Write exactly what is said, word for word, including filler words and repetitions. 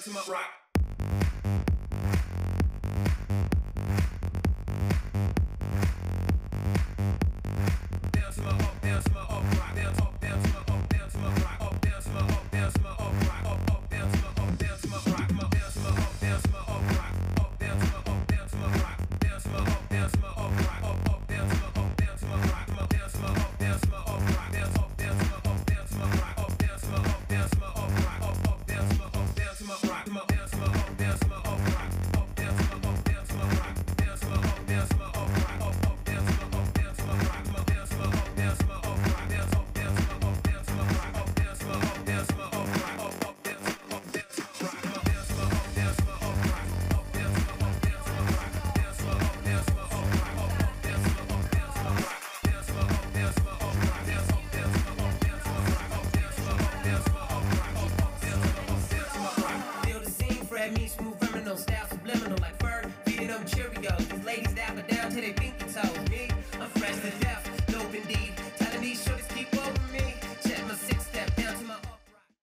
down to my rock. Down to my up, down to my up, rock, down up, down to my up, down to my rock, up, down to my up, down to my up, rock, up, up, down to my up, down to my rock, up, down to my up, down to my up, rock, up, down to my up, down to my rock, down to my up, down to my up, rock, up, up, down to my up, down to my rock, up, down to my up, down to my up, rock, down up, down to my up, down to my rock, up, down to my up, down to my up, rock, up, up, down to my up, down to my rock, up, down to my up, down to my up, rock, up, down to my up, down to my rock, down to my up, down to my up, rock, up, up, down to my up, down to my rock, up, down to my up, down to my up, rock, down up, down to my up, down to my rock, up, down to my up, down to my up, rock, up, up, down to my up, down to my rock, up, down to my up, down to my up, rock, up, down to my up, down to my rock, up, down to my up, down to my up, rock, up, up, down to my up, down to my rock, down to my up, down to my up, rock, down up, down to my up, down to my rock, up, down to my up, down to my up, rock, up, up, down to my up, down to my rock. Feel the scene, Fred meets smooth criminal style.